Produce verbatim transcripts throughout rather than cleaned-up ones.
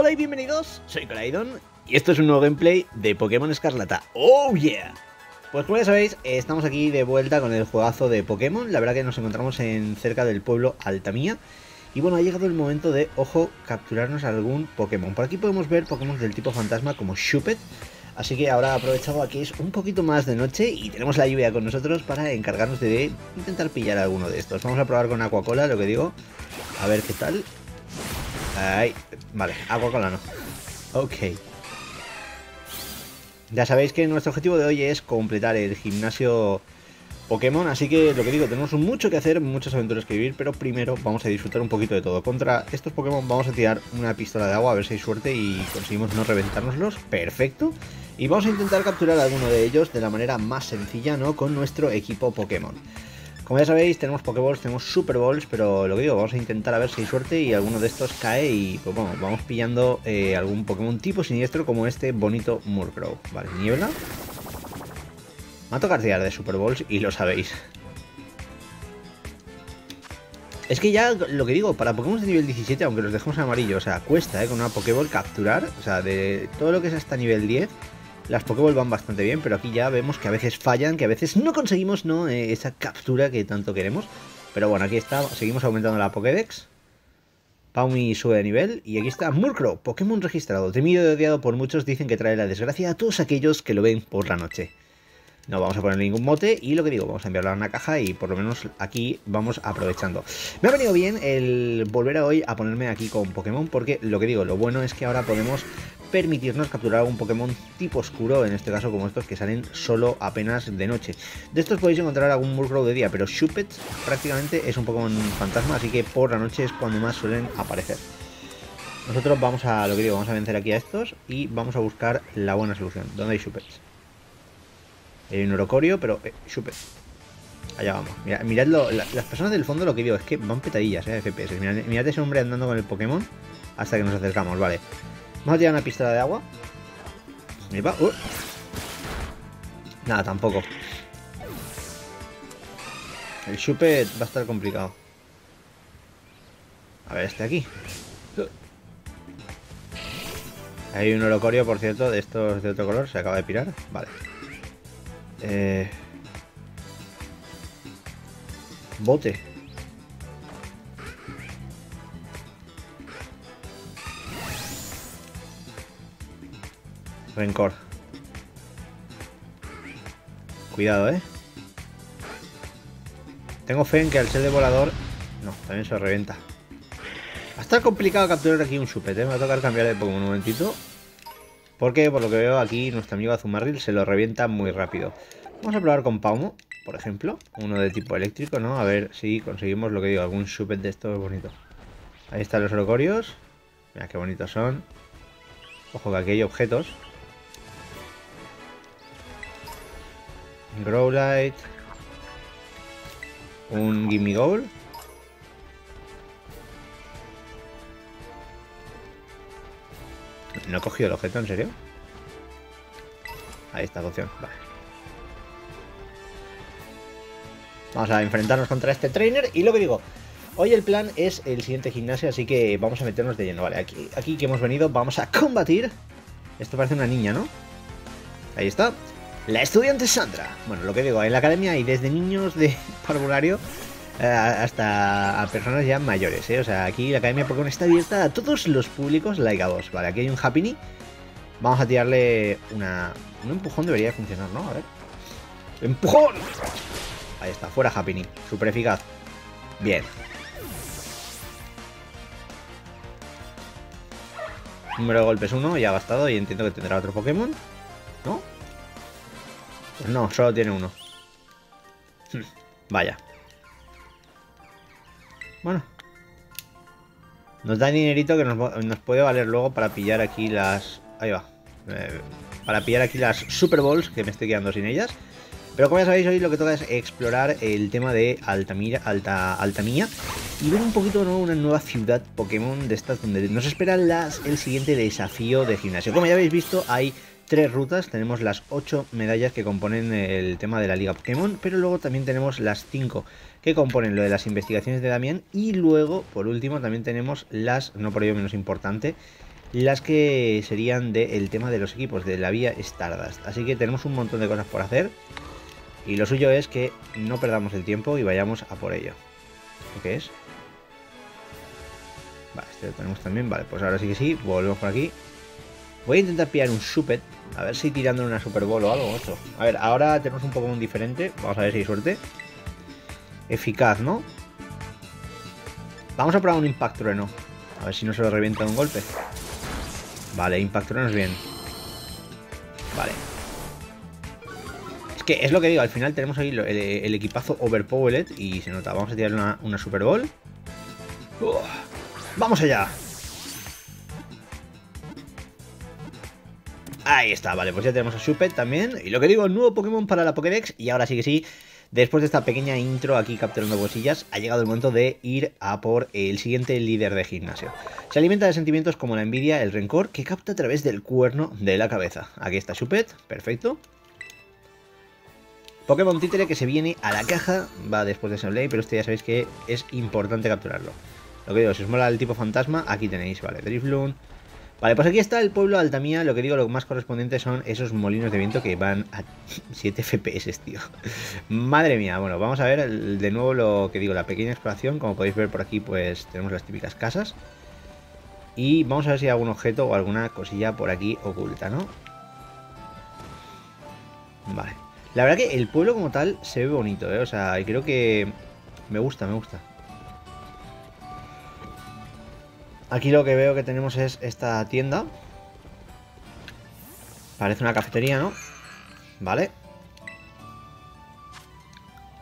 Hola y bienvenidos, soy Claydon y esto es un nuevo gameplay de Pokémon Escarlata. ¡Oh yeah! Pues como ya sabéis, estamos aquí de vuelta con el juegazo de Pokémon. La verdad que nos encontramos en cerca del pueblo Altamía. Y bueno, ha llegado el momento de, ojo, capturarnos algún Pokémon. Por aquí podemos ver Pokémon del tipo fantasma como Shuppet. Así que ahora aprovechado aquí es un poquito más de noche y tenemos la lluvia con nosotros para encargarnos de intentar pillar a alguno de estos. Vamos a probar con Aquacola, lo que digo. A ver qué tal. Ay, vale, Aquacola no. Ok. Ya sabéis que nuestro objetivo de hoy es completar el gimnasio Pokémon. Así que lo que digo, tenemos mucho que hacer, muchas aventuras que vivir. Pero primero vamos a disfrutar un poquito de todo. Contra estos Pokémon vamos a tirar una pistola de agua, a ver si hay suerte y conseguimos no reventárnoslos. Perfecto. Y vamos a intentar capturar a alguno de ellos de la manera más sencilla, ¿no? Con nuestro equipo Pokémon. Como ya sabéis, tenemos Pokéballs, tenemos Superballs, pero lo que digo, vamos a intentar a ver si hay suerte y alguno de estos cae y pues bueno, vamos pillando eh, algún Pokémon tipo siniestro como este bonito Murkrow. Vale, niebla. Me va a tocar tirar de Superballs y lo sabéis. Es que ya, lo que digo, para Pokémon de nivel diecisiete, aunque los dejemos en amarillo, o sea, cuesta, ¿eh? Con una Pokéball capturar, o sea, de todo lo que es hasta nivel diez... Las Pokéballs van bastante bien, pero aquí ya vemos que a veces fallan, que a veces no conseguimos, ¿no? Eh, esa captura que tanto queremos. Pero bueno, aquí está, seguimos aumentando la Pokédex. Pawmi sube de nivel. Y aquí está Murkrow, Pokémon registrado. Temido y odiado por muchos, dicen que trae la desgracia a todos aquellos que lo ven por la noche. No vamos a poner ningún mote y lo que digo, vamos a enviarlo a una caja y por lo menos aquí vamos aprovechando. Me ha venido bien el volver a hoy a ponerme aquí con Pokémon porque lo que digo, lo bueno es que ahora podemos permitirnos capturar algún Pokémon tipo oscuro, en este caso como estos que salen solo apenas de noche. De estos podéis encontrar algún Murkrow de día, pero Shuppet prácticamente es un Pokémon fantasma, así que por la noche es cuando más suelen aparecer. Nosotros vamos a, lo que digo, vamos a vencer aquí a estos y vamos a buscar la buena solución. ¿Dónde hay Shuppet? Hay un Oricorio, pero... Eh, Shuppet. Allá vamos. Mirad, miradlo. La, las personas del fondo lo que digo es que van petadillas, eh, F P S. Mirad, mirad ese hombre andando con el Pokémon hasta que nos acercamos, vale. Vamos a tirar una pistola de agua. Uh. Nada, tampoco. El Shuppet va a estar complicado. A ver, este aquí. Hay un Oricorio, por cierto, de estos de otro color. Se acaba de pirar. Vale. Eh... Bote. Rencor. Cuidado, eh. Tengo fe en que al ser de volador... No, también se revienta. Va a estar complicado capturar aquí un Shuppet, ¿eh? Me va a tocar cambiar de Pokémon un momentito. Porque, por lo que veo, aquí nuestro amigo Azumarril se lo revienta muy rápido. Vamos a probar con Pawmo, por ejemplo. Uno de tipo eléctrico, ¿no? A ver si conseguimos, lo que digo, algún Shuppet de estos bonitos. Ahí están los Oricorios. Mira qué bonitos son. Ojo que aquí hay objetos. Growlight. Un Gimmighoul. No he cogido el objeto, ¿en serio? Ahí está la opción, vale. Vamos a enfrentarnos contra este trainer y lo que digo, hoy el plan es el siguiente gimnasio, así que vamos a meternos de lleno. Vale, aquí, aquí que hemos venido vamos a combatir. Esto parece una niña, ¿no? Ahí está. La estudiante Sandra. Bueno, lo que digo, en la academia hay desde niños de parvulario hasta a personas ya mayores, ¿eh? O sea, aquí la Academia Pokémon está abierta a todos los públicos, like a vos. Vale, aquí hay un Happiny. Vamos a tirarle una... Un empujón debería funcionar, ¿no? A ver. ¡Empujón! Ahí está, fuera Happiny. Súper eficaz. Bien. Número de golpes uno, ya ha bastado y entiendo que tendrá otro Pokémon, ¿no? Pues no, solo tiene uno. Hm, vaya. Bueno, nos da dinerito que nos, nos puede valer luego para pillar aquí las... Ahí va. Eh, para pillar aquí las Superballs, que me estoy quedando sin ellas. Pero como ya sabéis, hoy lo que toca es explorar el tema de Altamira, Alta, Altamía. Y ver un poquito, ¿no? Una nueva ciudad Pokémon de estas donde nos espera las, el siguiente desafío de gimnasio. Como ya habéis visto, hay... Tres rutas, tenemos las ocho medallas que componen el tema de la Liga Pokémon, pero luego también tenemos las cinco que componen lo de las investigaciones de Damián y luego, por último, también tenemos las, no por ello menos importante, las que serían del tema de los equipos, de la vía Stardust. Así que tenemos un montón de cosas por hacer y lo suyo es que no perdamos el tiempo y vayamos a por ello. ¿Qué es? Vale, este lo tenemos también. Vale, pues ahora sí que sí, volvemos por aquí. Voy a intentar pillar un Shuppet, a ver si tirando una Superball o algo, esto. A ver, ahora tenemos un Pokémon diferente, vamos a ver si hay suerte. Eficaz, ¿no? Vamos a probar un Impact Trueno, a ver si no se lo revienta de un golpe. Vale, Impact Trueno es bien. Vale. Es que es lo que digo, al final tenemos ahí el, el, el equipazo Overpowered y se nota. Vamos a tirar una, una Superball. Uf, ¡vamos allá! Ahí está, vale, pues ya tenemos a Shuppet también. Y lo que digo, el nuevo Pokémon para la Pokédex. Y ahora sí que sí, después de esta pequeña intro aquí capturando bolsillas, ha llegado el momento de ir a por el siguiente líder de gimnasio. Se alimenta de sentimientos como la envidia, el rencor, que capta a través del cuerno de la cabeza. Aquí está Shuppet, perfecto. Pokémon títere que se viene a la caja, va después de Sableye, pero este ya sabéis que es importante capturarlo. Lo que digo, si os mola el tipo fantasma, aquí tenéis, vale, Drifloon. Vale, pues aquí está el pueblo de Altamía. Lo que digo, lo más correspondiente son esos molinos de viento que van a siete F P S, tío. Madre mía, bueno, vamos a ver el, de nuevo lo que digo, la pequeña exploración. Como podéis ver por aquí, pues tenemos las típicas casas. Y vamos a ver si hay algún objeto o alguna cosilla por aquí oculta, ¿no? Vale. La verdad que el pueblo como tal se ve bonito, ¿eh? O sea, creo que me gusta, me gusta. Aquí lo que veo que tenemos es esta tienda. Parece una cafetería, ¿no? Vale.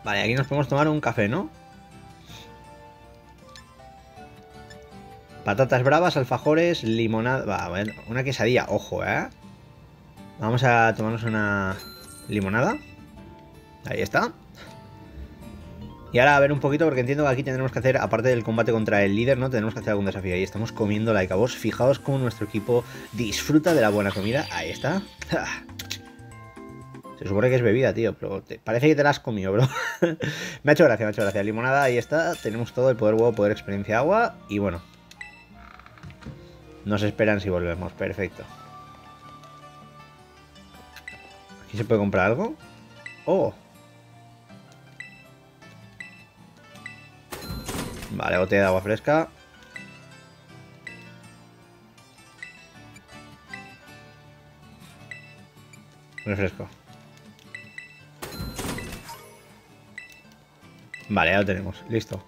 Vale, aquí nos podemos tomar un café, ¿no? Patatas bravas, alfajores, limonada... Va, bueno, una quesadilla, ojo, ¿eh? Vamos a tomarnos una limonada. Ahí está. Y ahora a ver un poquito, porque entiendo que aquí tendremos que hacer, aparte del combate contra el líder, ¿no? Tenemos que hacer algún desafío. Ahí estamos comiendo like a boss. Fijaos cómo nuestro equipo disfruta de la buena comida. Ahí está. Se supone que es bebida, tío, pero te... parece que te la has comido, bro. Me ha hecho gracia, me ha hecho gracia. Limonada, ahí está. Tenemos todo, el poder huevo, poder experiencia agua. Y bueno, nos esperan si volvemos. Perfecto. ¿Aquí se puede comprar algo? ¡Oh! Vale, botella de agua fresca. Refresco. Vale, ya lo tenemos, listo.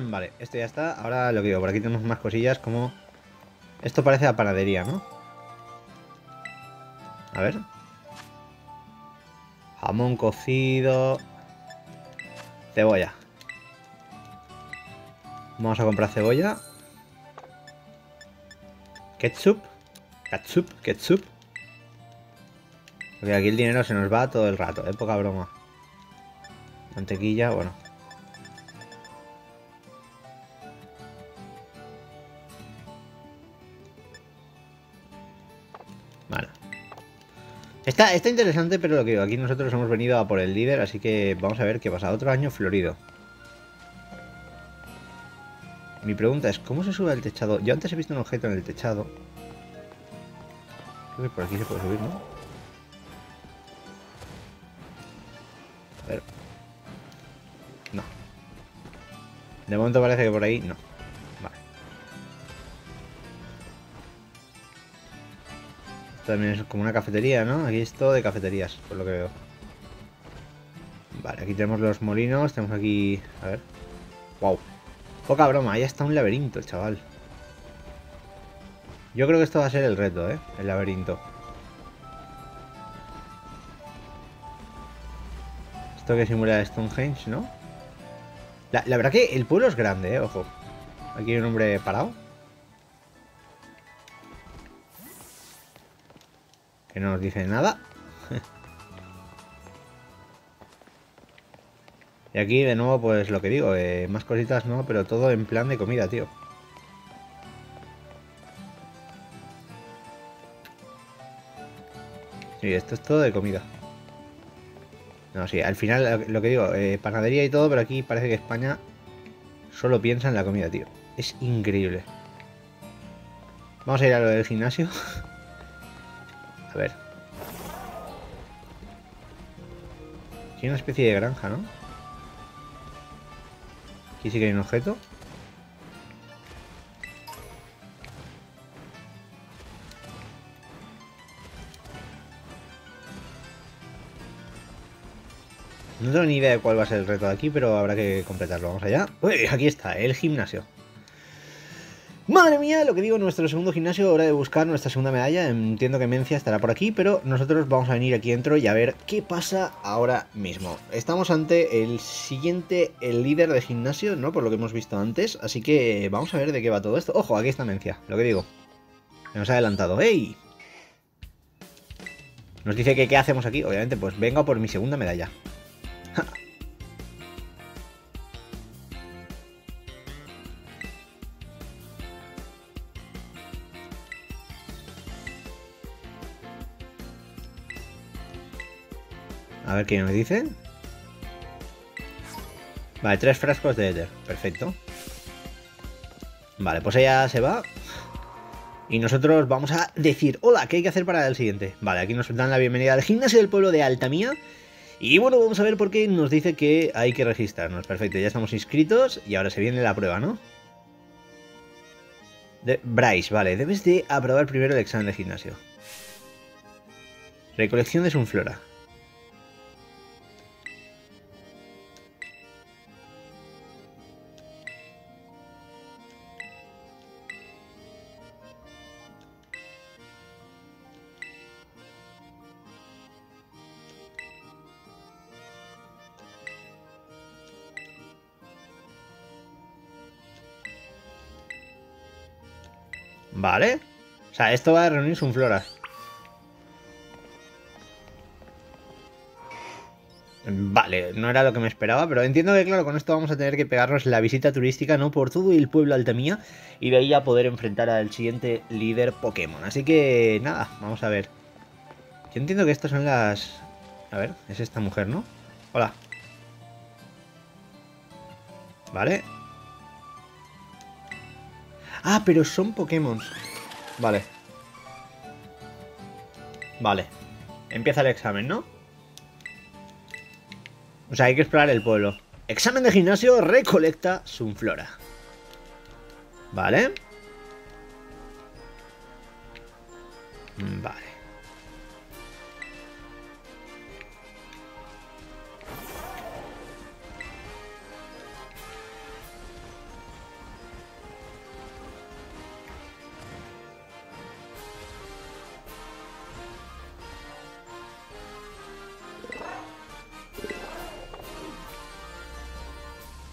Vale, esto ya está. Ahora lo que digo, por aquí tenemos más cosillas como... Esto parece la panadería, ¿no? A ver. Jamón cocido. Cebolla. Vamos a comprar cebolla. Ketchup. Ketchup, ketchup. Porque aquí el dinero se nos va todo el rato, ¿eh? Poca broma. Mantequilla, bueno. Vale. Está, está interesante, pero lo que digo, aquí nosotros hemos venido a por el líder, así que vamos a ver qué pasa. Otro año florido. Mi pregunta es, ¿cómo se sube al techado? Yo antes he visto un objeto en el techado. Creo que por aquí se puede subir, ¿no? A ver. No. De momento parece que por ahí no. Vale. Esto también es como una cafetería, ¿no? Aquí es todo de cafeterías, por lo que veo. Vale, aquí tenemos los molinos. Tenemos aquí... A ver. Wow. Poca broma, ahí está un laberinto, chaval. Yo creo que esto va a ser el reto, ¿eh? El laberinto. Esto que simula Stonehenge, ¿no? La, la verdad que el pueblo es grande, ¿eh? Ojo. Aquí hay un hombre parado. Que no nos dice nada. Y aquí de nuevo, pues lo que digo, eh, más cositas no, pero todo en plan de comida, tío. Sí, esto es todo de comida. No, sí, al final lo que digo, eh, panadería y todo, pero aquí parece que España solo piensa en la comida, tío. Es increíble. Vamos a ir a lo del gimnasio. A ver. Aquí hay una especie de granja, ¿no? Aquí sí que hay un objeto. No tengo ni idea de cuál va a ser el reto de aquí, pero habrá que completarlo. Vamos allá. Uy, aquí está, el gimnasio. Madre mía, lo que digo, nuestro segundo gimnasio, hora de buscar nuestra segunda medalla. Entiendo que Mencía estará por aquí, pero nosotros vamos a venir aquí dentro y a ver qué pasa ahora mismo. Estamos ante el siguiente, el líder de gimnasio, ¿no? Por lo que hemos visto antes. Así que vamos a ver de qué va todo esto. Ojo, aquí está Mencía, lo que digo. Nos ha adelantado. ¡Ey! Nos dice que qué hacemos aquí. Obviamente, pues venga por mi segunda medalla. A ver qué nos dice. Vale, tres frascos de éter. Perfecto. Vale, pues ella se va. Y nosotros vamos a decir, hola, ¿qué hay que hacer para el siguiente? Vale, aquí nos dan la bienvenida al gimnasio del pueblo de Altamía. Y bueno, vamos a ver por qué nos dice que hay que registrarnos. Perfecto, ya estamos inscritos y ahora se viene la prueba, ¿no? De Bryce, vale, debes de aprobar primero el examen de gimnasio. Recolección de Sunflora. Vale. O sea, esto va a reunir Sunflora. Vale, no era lo que me esperaba, pero entiendo que, claro, con esto vamos a tener que pegarnos la visita turística, ¿no? Por todo el pueblo Altamía y de ahí a poder enfrentar al siguiente líder Pokémon. Así que, nada, vamos a ver. Yo entiendo que estas son las... A ver, es esta mujer, ¿no? Hola. Vale. Ah, pero son Pokémon. Vale. Vale. Empieza el examen, ¿no? O sea, hay que explorar el pueblo. Examen de gimnasio, recolecta Sunflora. Vale. Vale.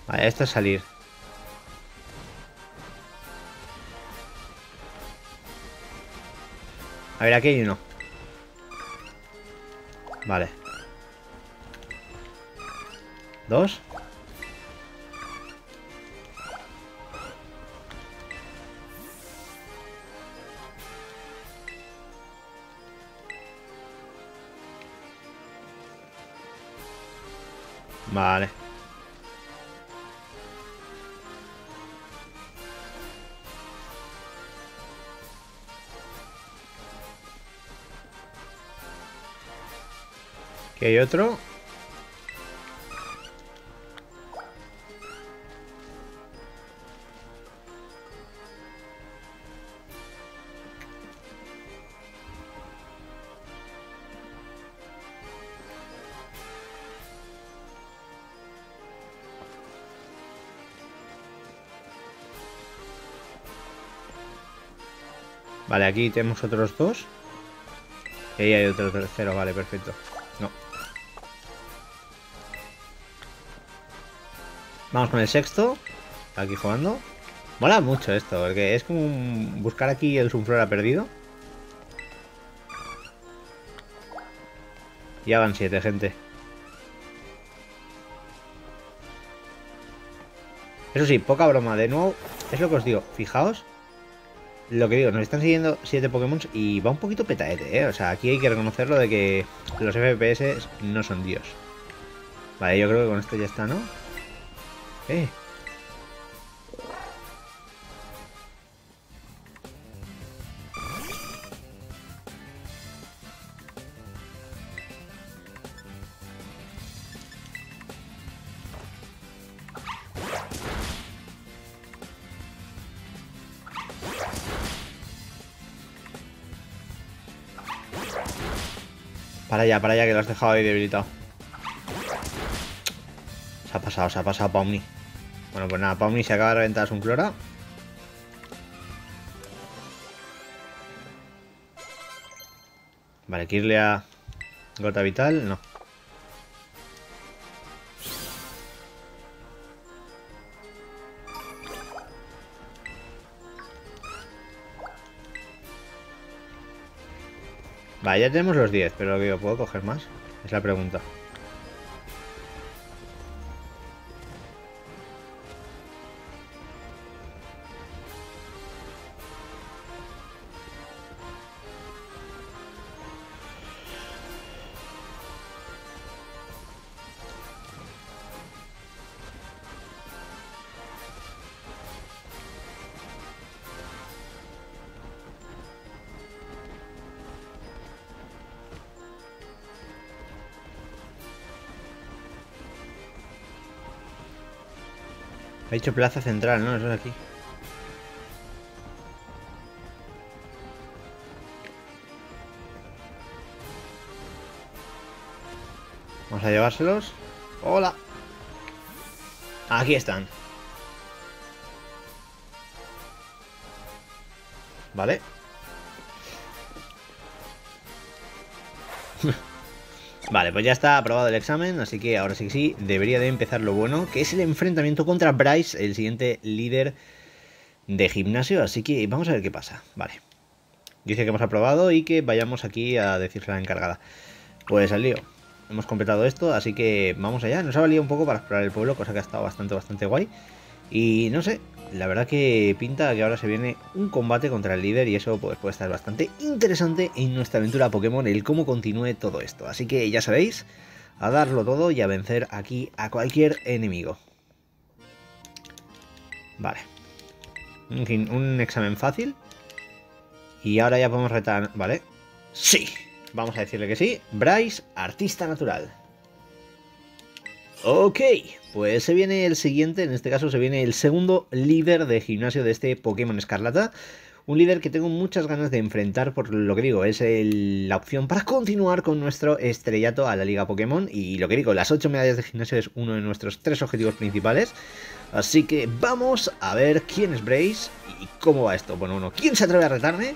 Vale, esto es salir. A ver, aquí hay uno. Vale. Dos. Vale. Aquí hay otro. Vale, aquí tenemos otros dos. Y ahí hay otro tercero, vale, perfecto. No. Vamos con el sexto. Aquí jugando. Mola mucho esto, porque es como un... buscar aquí el Sunflora perdido. Ya van siete, gente. Eso sí, poca broma. De nuevo, es lo que os digo. Fijaos. Lo que digo, nos están siguiendo siete Pokémon y va un poquito petaete, ¿eh? O sea, aquí hay que reconocerlo de que los F P S no son Dios. Vale, yo creo que con esto ya está, ¿no? Eh. Para allá, para allá, que lo has dejado ahí debilitado. Se ha pasado, se ha pasado Pawmi. Bueno, pues nada, Pawmi se acaba de reventar a Sunflora. Vale, Kirlia... Gota Vital, no. Vale, ya tenemos los diez, pero lo digo, ¿puedo coger más? Es la pregunta. Ha dicho plaza central, ¿no? Eso es aquí. Vamos a llevárselos. ¡Hola! Aquí están. Vale. Vale, pues ya está aprobado el examen, así que ahora sí que sí, debería de empezar lo bueno, que es el enfrentamiento contra Bryce, el siguiente líder de gimnasio, así que vamos a ver qué pasa. Vale, dice que hemos aprobado y que vayamos aquí a decirle a la encargada. Pues al lío, hemos completado esto, así que vamos allá. Nos ha valido un poco para explorar el pueblo, cosa que ha estado bastante, bastante guay. Y no sé, la verdad que pinta que ahora se viene un combate contra el líder y eso pues puede estar bastante interesante en nuestra aventura Pokémon, el cómo continúe todo esto. Así que ya sabéis, a darlo todo y a vencer aquí a cualquier enemigo. Vale. En fin, un examen fácil. Y ahora ya podemos retar... Vale. ¡Sí! Vamos a decirle que sí. Bryce, artista natural. Ok, pues se viene el siguiente, en este caso se viene el segundo líder de gimnasio de este Pokémon Escarlata. Un líder que tengo muchas ganas de enfrentar, por lo que digo, es el, la opción para continuar con nuestro estrellato a la Liga Pokémon. Y lo que digo, las ocho medallas de gimnasio es uno de nuestros tres objetivos principales. Así que vamos a ver quién es Brais y cómo va esto. Bueno, uno, ¿quién se atreve a retarme?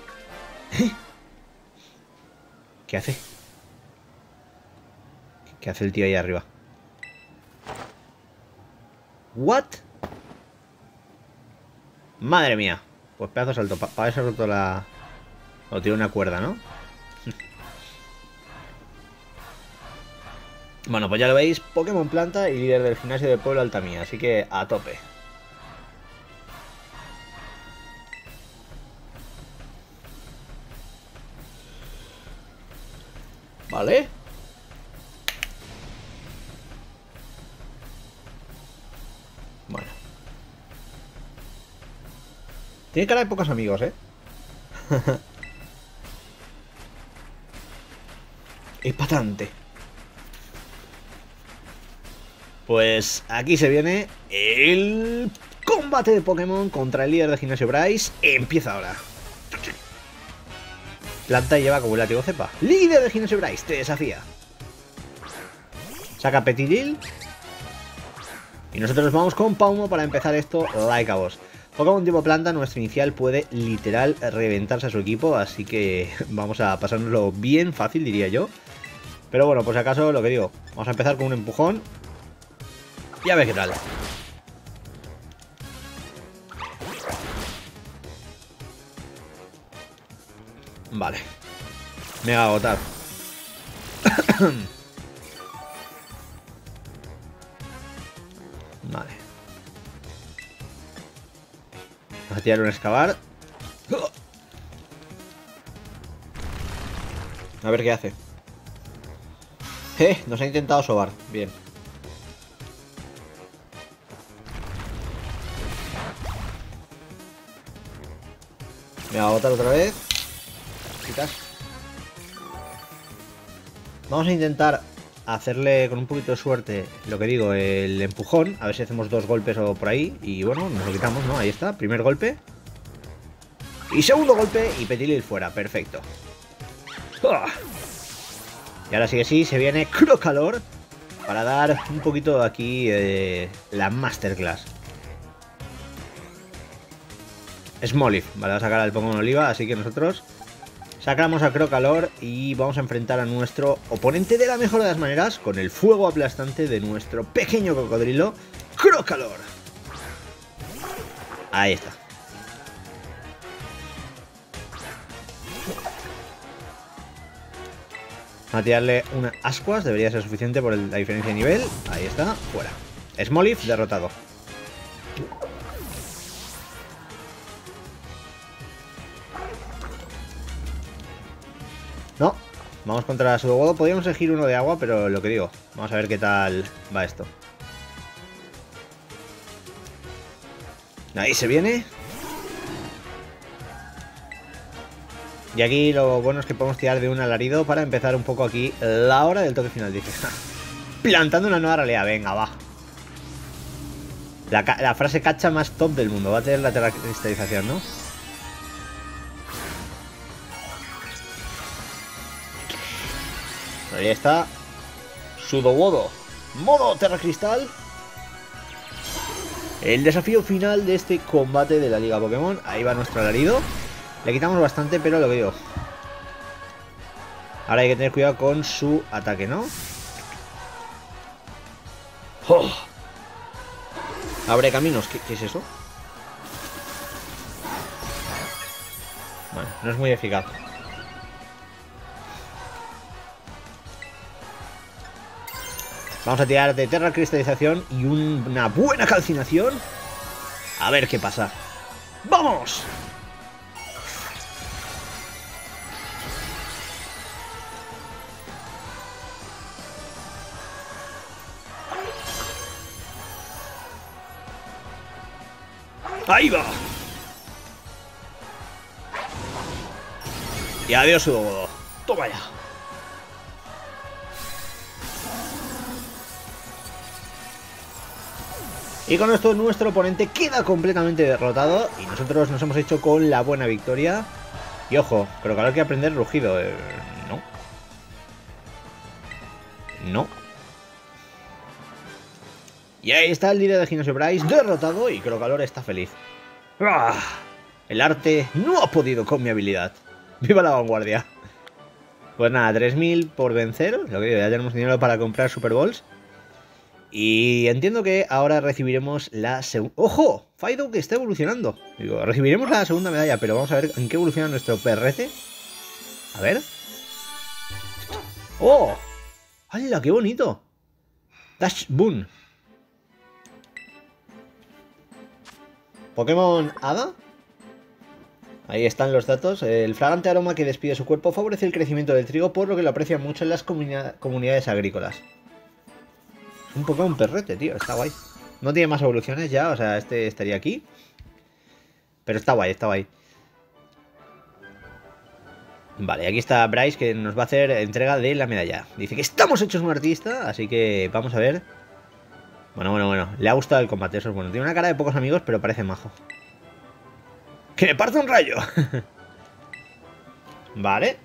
¿Eh? ¿Qué hace? ¿Qué hace el tío ahí arriba? ¿What? Madre mía. Pues pedazo de salto. Para pa eso ha roto la... O tiene una cuerda, ¿no? Bueno, pues ya lo veis. Pokémon planta y líder del gimnasio del pueblo Altamía. Así que a tope. Vale. Tiene cara de pocos amigos, ¿eh? Empatante. Pues aquí se viene el combate de Pokémon contra el líder de gimnasio Bryce. Empieza ahora. Planta y lleva como el látigo cepa. Líder de gimnasio Bryce, te desafía. Saca Petiril. Y nosotros vamos con Pawmo para empezar esto like a boss. Pokémon tipo planta, nuestro inicial puede literal reventarse a su equipo, así que vamos a pasárnoslo bien fácil, diría yo. Pero bueno, pues acaso lo que digo, vamos a empezar con un empujón y a ver qué tal. Vale, me va a agotar. Vale. Vamos a tirar un excavar. A ver qué hace. Eh, nos ha intentado sobar. Bien. Me va a botar otra vez. Chicas. Vamos a intentar hacerle con un poquito de suerte, lo que digo, el empujón. A ver si hacemos dos golpes o por ahí. Y bueno, nos lo quitamos, ¿no? Ahí está, primer golpe. Y segundo golpe. Y Petiril fuera, perfecto. Y ahora sí que sí, se viene Crocalor para dar un poquito aquí eh, la masterclass. Smoliv, vale, va a sacar al Pokémon Oliva, así que nosotros sacamos a Crocalor y vamos a enfrentar a nuestro oponente de la mejor de las maneras con el fuego aplastante de nuestro pequeño cocodrilo, Crocalor. Ahí está. Vamos a tirarle unas ascuas, debería ser suficiente por la diferencia de nivel. Ahí está, fuera. Smoliv derrotado. No, vamos contra Sudowoodo. Podríamos elegir uno de agua, pero lo que digo, vamos a ver qué tal va esto. Ahí se viene. Y aquí lo bueno es que podemos tirar de un alarido para empezar un poco aquí la hora del toque final. Dice, plantando una nueva realidad, venga, va. La, la frase cacha más top del mundo, va a tener la terracristalización, ¿no? Ahí está. Sudowoodo. Modo Terra Cristal. El desafío final de este combate de la Liga Pokémon. Ahí va nuestro alarido. Le quitamos bastante, pero lo que digo. Ahora hay que tener cuidado con su ataque, ¿no? ¡Oh! Abre caminos. ¿Qué, qué es eso? Bueno, no es muy eficaz. Vamos a tirar de Terra Cristalización y una buena calcinación. A ver qué pasa. ¡Vamos! ¡Ahí va! Y adiós, Sudowoodo. ¡Toma ya! Y con esto nuestro oponente queda completamente derrotado y nosotros nos hemos hecho con la buena victoria. Y ojo, Crocalor que aprender rugido. Eh, no. No. Y ahí está el líder de gimnasio Bryce derrotado y Crocalor está feliz. ¡Ah! El arte no ha podido con mi habilidad. ¡Viva la vanguardia! Pues nada, tres mil por vencer. Lo que digo, ya tenemos dinero para comprar Superballs. Y entiendo que ahora recibiremos la segunda... ¡Ojo! Fido que está evolucionando. Digo, recibiremos la segunda medalla, pero vamos a ver en qué evoluciona nuestro perrete. A ver. ¡Oh! ¡Hala, qué bonito! Dachsbun. Pokémon Hada. Ahí están los datos. El fragante aroma que despide su cuerpo favorece el crecimiento del trigo, por lo que lo aprecian mucho en las comuni comunidades agrícolas. Un Pokémon perrete, tío, está guay. No tiene más evoluciones ya, o sea, este estaría aquí. Pero está guay, está guay. Vale, aquí está Bryce que nos va a hacer entrega de la medalla. Dice que estamos hechos un artista, así que vamos a ver. Bueno, bueno, bueno, le ha gustado el combate, eso es bueno. Tiene una cara de pocos amigos, pero parece majo. ¡Que me parta un rayo! Vale.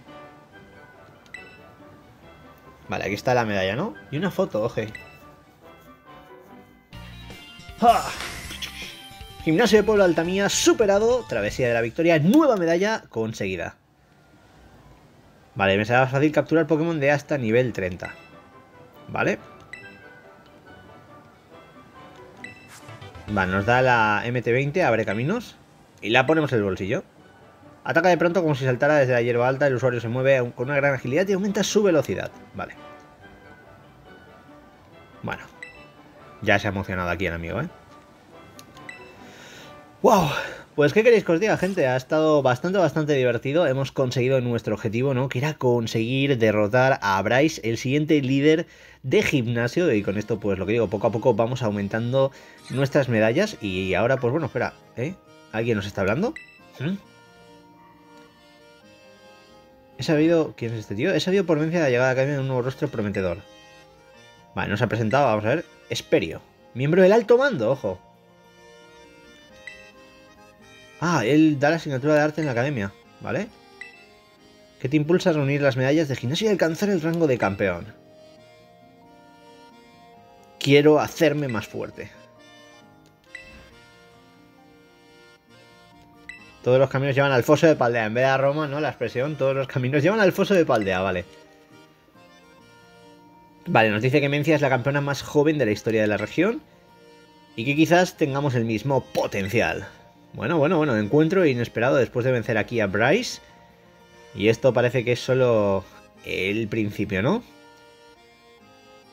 Vale, aquí está la medalla, ¿no? Y una foto, oje. ¡Ah! Gimnasio de Pueblo Altamía superado. Travesía de la victoria. Nueva medalla conseguida. Vale, me será fácil capturar Pokémon de hasta nivel treinta. Vale. Vale, nos da la M T veinte. Abre caminos. Y la ponemos en el bolsillo. Ataca de pronto como si saltara desde la hierba alta. El usuario se mueve con una gran agilidad y aumenta su velocidad. Vale. Bueno. Ya se ha emocionado aquí el amigo, ¿eh? ¡Wow! Pues qué queréis que os diga, gente. Ha estado bastante, bastante divertido. Hemos conseguido nuestro objetivo, ¿no? Que era conseguir derrotar a Bryce, el siguiente líder de gimnasio. Y con esto, pues lo que digo, poco a poco vamos aumentando nuestras medallas. Y ahora, pues bueno, espera, ¿eh? ¿Alguien nos está hablando? ¿Mm? He sabido... ¿Quién es este tío? He sabido por Mencía de la llegada a la academia de un nuevo rostro prometedor. Vale, nos ha presentado, vamos a ver. Esperio. Miembro del alto mando, ojo. Ah, él da la asignatura de arte en la academia, ¿vale? que te impulsa a reunir las medallas de gimnasio y alcanzar el rango de campeón. Quiero hacerme más fuerte. Todos los caminos llevan al foso de Paldea. En vez de a Roma, ¿no? La expresión, todos los caminos llevan al foso de Paldea, vale. Vale, nos dice que Mencía es la campeona más joven de la historia de la región. Y que quizás tengamos el mismo potencial. Bueno, bueno, bueno, encuentro inesperado después de vencer aquí a Bryce. Y esto parece que es solo el principio, ¿no?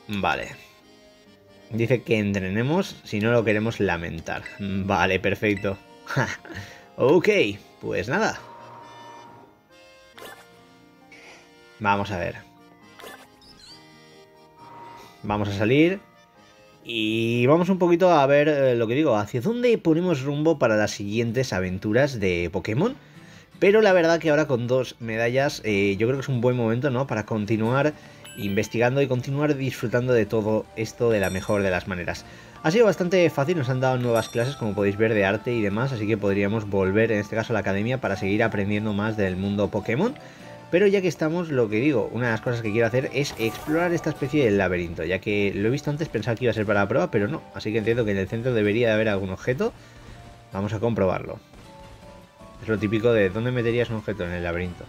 Vale. Dice que entrenemos, si no lo queremos lamentar. Vale, perfecto. Ok, pues nada. Vamos a ver. Vamos a salir. Y vamos un poquito a ver eh, lo que digo, hacia dónde ponemos rumbo para las siguientes aventuras de Pokémon. Pero la verdad que ahora con dos medallas eh, yo creo que es un buen momento, ¿no? Para continuar investigando y continuar disfrutando de todo esto de la mejor de las maneras. Ha sido bastante fácil, nos han dado nuevas clases como podéis ver de arte y demás, así que podríamos volver en este caso a la academia para seguir aprendiendo más del mundo Pokémon. Pero ya que estamos, lo que digo, una de las cosas que quiero hacer es explorar esta especie de laberinto, ya que lo he visto antes, pensaba que iba a ser para la prueba, pero no. Así que entiendo que en el centro debería de haber algún objeto. Vamos a comprobarlo. Es lo típico de ¿dónde meterías un objeto en el laberinto?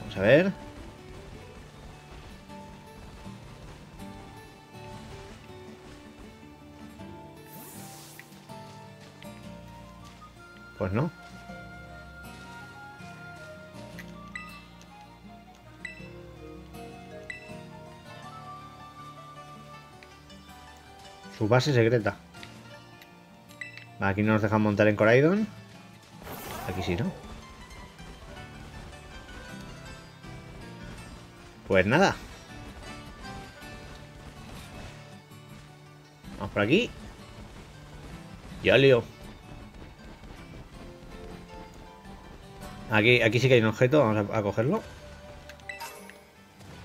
Vamos a ver. Pues no. Su base secreta. Aquí no nos dejan montar en Coraidon. Aquí sí, ¿no? Pues nada. Vamos por aquí. Ya leo. Aquí, aquí sí que hay un objeto, vamos a, a cogerlo.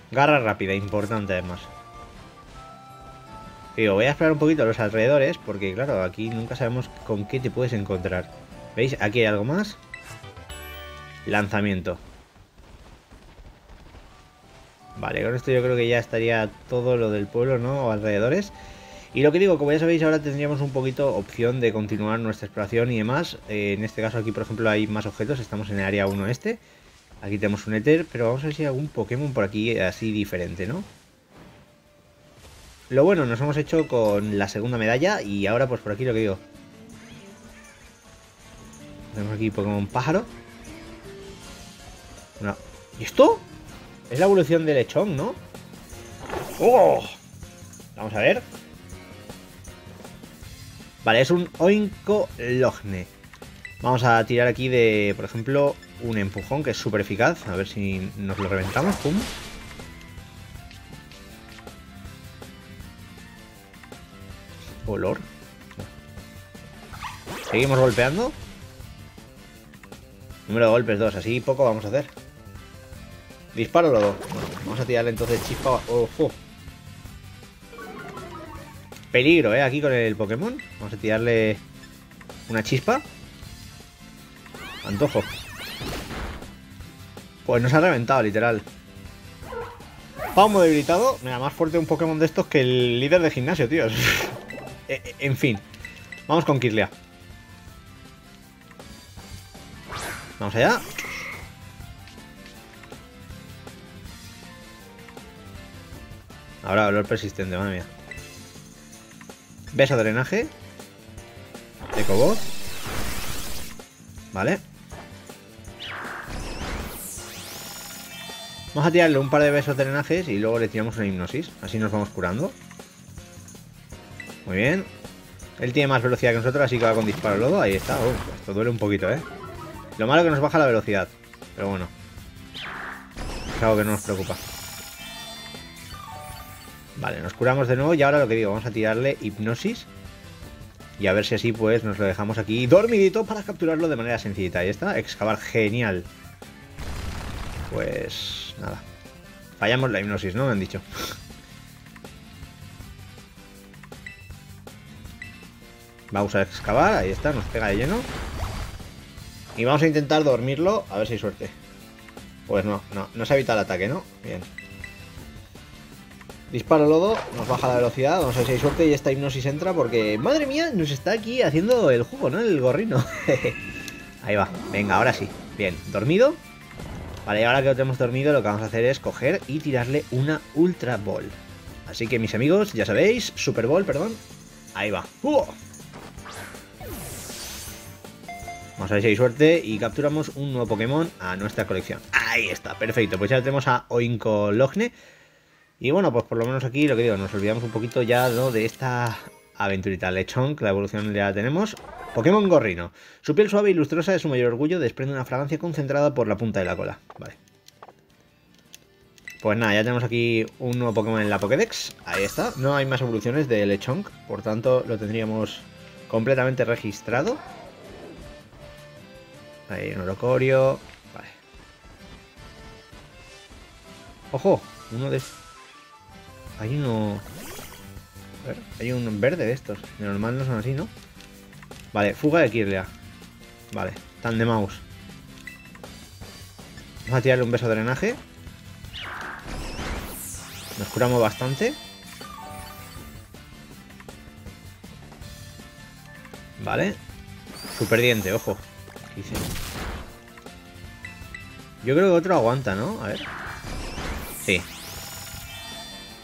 Garra rápida, importante además. Digo, voy a explorar un poquito los alrededores, porque claro, aquí nunca sabemos con qué te puedes encontrar. ¿Veis? Aquí hay algo más. Lanzamiento. Vale, con esto yo creo que ya estaría todo lo del pueblo, ¿no? O alrededores. Y lo que digo, como ya sabéis, ahora tendríamos un poquito opción de continuar nuestra exploración y demás. Eh, en este caso aquí, por ejemplo, hay más objetos. Estamos en el área uno este. Aquí tenemos un éter, pero vamos a ver si hay algún Pokémon por aquí así diferente, ¿no? Lo bueno, nos hemos hecho con la segunda medalla y ahora pues por aquí lo que digo. Tenemos aquí Pokémon pájaro. No. ¿Y esto? Es la evolución de Lechonk, ¿no? ¡Oh! Vamos a ver. Vale, es un Oinkologne. Vamos a tirar aquí de, por ejemplo, un empujón que es súper eficaz. A ver si nos lo reventamos. ¡Pum! Olor. Seguimos golpeando. Número de golpes dos. Así poco vamos a hacer. Disparo luego. Bueno, vamos a tirarle entonces chispa. ¡Ojo! Peligro, ¿eh? Aquí con el Pokémon. Vamos a tirarle una chispa. Antojo. Pues nos ha reventado, literal. Pawmo debilitado. Mira, más fuerte un Pokémon de estos que el líder de gimnasio, tíos. En fin. Vamos con Kirlia. Vamos allá. Ahora olor persistente, madre mía. Beso drenaje. Ecoboz. Vale. Vamos a tirarle un par de besos drenajes y luego le tiramos una hipnosis. Así nos vamos curando. Muy bien. Él tiene más velocidad que nosotros, así que va con disparo lodo. Ahí está. Uf, esto duele un poquito, ¿eh? Lo malo es que nos baja la velocidad. Pero bueno. Es algo que no nos preocupa. Vale, nos curamos de nuevo y ahora lo que digo, vamos a tirarle hipnosis. Y a ver si así pues nos lo dejamos aquí dormidito para capturarlo de manera sencillita. Ahí está, excavar, genial. Pues nada. Fallamos la hipnosis, ¿no? Me han dicho. Vamos a excavar, ahí está, nos pega de lleno. Y vamos a intentar dormirlo, a ver si hay suerte. Pues no, no, no se evita el ataque, ¿no? Bien. Disparo lodo, nos baja la velocidad, vamos a ver si hay suerte y esta hipnosis entra porque... ¡Madre mía! Nos está aquí haciendo el jugo, ¿no? El gorrino. Ahí va, venga, ahora sí. Bien, dormido. Vale, y ahora que lo tenemos dormido lo que vamos a hacer es coger y tirarle una Ultra Ball. Así que mis amigos, ya sabéis, Super Ball, perdón. Ahí va. ¡Uh! Vamos a ver si hay suerte y capturamos un nuevo Pokémon a nuestra colección. Ahí está, perfecto. Pues ya tenemos a Oinkologne. Y bueno, pues por lo menos aquí, lo que digo, nos olvidamos un poquito ya, ¿no?, de esta aventurita. Lechonk, la evolución ya la tenemos. Pokémon gorrino. Su piel suave y lustrosa es su mayor orgullo. Desprende una fragancia concentrada por la punta de la cola. Vale. Pues nada, ya tenemos aquí un nuevo Pokémon en la Pokédex. Ahí está. No hay más evoluciones de Lechonk. Por tanto, lo tendríamos completamente registrado. Ahí, un Oricorio. Vale. ¡Ojo! Uno de... Hay uno... A ver, hay un verde de estos. De normal no son así, ¿no? Vale, fuga de Kirlia. Vale, Tandemaus. Vamos a tirarle un beso de drenaje. Nos curamos bastante. Vale. Superdiente, ojo. Yo creo que otro aguanta, ¿no? A ver. Sí.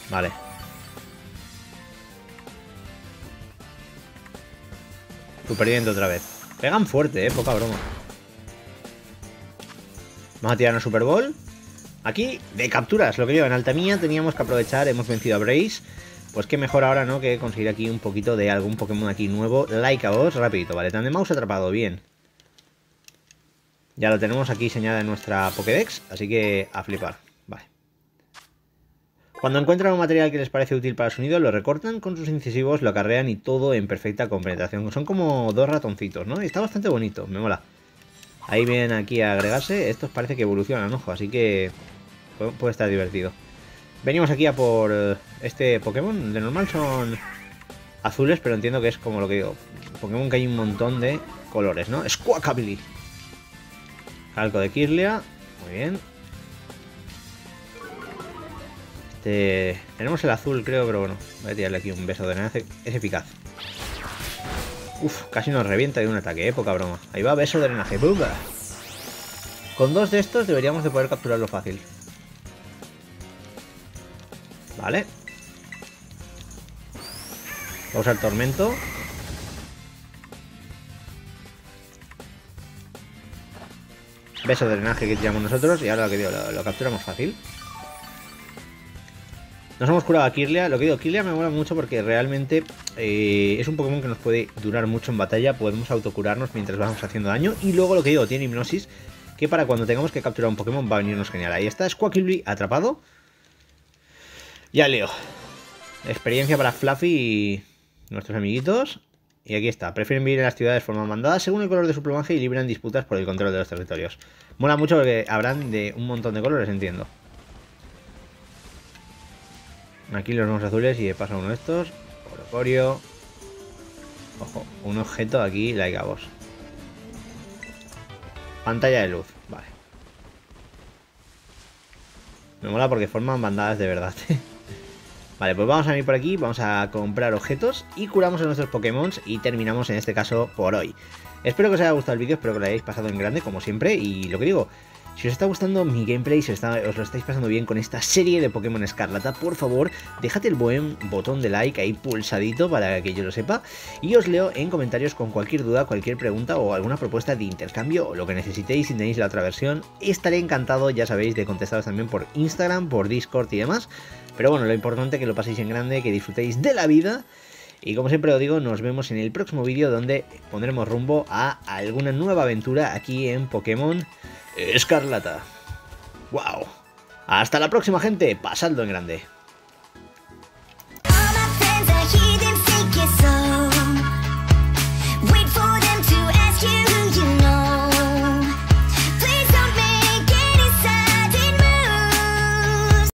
Vale. Superviviente otra vez. Pegan fuerte, eh, poca broma. Vamos a tirar una Super Ball. Aquí, de capturas, lo que digo, en Altamía teníamos que aprovechar, hemos vencido a Brais. Pues qué mejor ahora, ¿no?, que conseguir aquí un poquito de algún Pokémon aquí nuevo. Like a vos, rapidito, vale. Tandemaus atrapado, bien. Ya lo tenemos aquí señalada en nuestra Pokédex, así que a flipar, vale. Cuando encuentran un material que les parece útil para su nido, lo recortan con sus incisivos, lo acarrean y todo en perfecta compenetración. Son como dos ratoncitos, ¿no? Y está bastante bonito, me mola. Ahí vienen aquí a agregarse, estos parece que evolucionan, ojo, así que puede estar divertido. Venimos aquí a por este Pokémon, de normal son azules, pero entiendo que es como lo que digo, Pokémon que hay un montón de colores, ¿no? Squawkabilly. Calco de Kirlia, muy bien. Este... Tenemos el azul, creo, pero bueno, voy a tirarle aquí un beso de drenaje, es eficaz. Uf, casi nos revienta de un ataque, ¿eh? Poca broma. Ahí va, beso de drenaje, ¡buga! Con dos de estos deberíamos de poder capturarlo fácil. Vale. Voy a usar tormento. Beso de drenaje que tiramos nosotros y ahora lo que digo, lo, lo capturamos fácil. Nos hemos curado a Kirlia. Lo que digo, Kirlia me mola mucho porque realmente eh, es un Pokémon que nos puede durar mucho en batalla. Podemos autocurarnos mientras vamos haciendo daño. Y luego lo que digo, tiene hipnosis que para cuando tengamos que capturar un Pokémon va a venirnos genial. Ahí está, Squawkabilly atrapado. Ya leo. Experiencia para Fluffy y nuestros amiguitos. Y aquí está, prefieren vivir en las ciudades de forma mandada según el color de su plumaje y libran disputas por el control de los territorios. Mola mucho porque habrán de un montón de colores, entiendo. Aquí los nuevos azules y de paso uno de estos. Oricorio. Ojo, un objeto aquí, like a boss. Pantalla de luz, vale. Me mola porque forman bandadas de verdad. Vale, pues vamos a venir por aquí, vamos a comprar objetos y curamos a nuestros Pokémon y terminamos en este caso por hoy. Espero que os haya gustado el vídeo, espero que lo hayáis pasado en grande como siempre y lo que digo, si os está gustando mi gameplay, si os, está, os lo estáis pasando bien con esta serie de Pokémon Escarlata, por favor, dejad el buen botón de like ahí pulsadito para que yo lo sepa y os leo en comentarios con cualquier duda, cualquier pregunta o alguna propuesta de intercambio o lo que necesitéis si tenéis la otra versión. Estaré encantado, ya sabéis, de contestaros también por Instagram, por Discord y demás. Pero bueno, lo importante es que lo paséis en grande, que disfrutéis de la vida. Y como siempre os digo, nos vemos en el próximo vídeo donde pondremos rumbo a alguna nueva aventura aquí en Pokémon Escarlata. ¡Wow! ¡Hasta la próxima, gente! ¡Pasadlo en grande!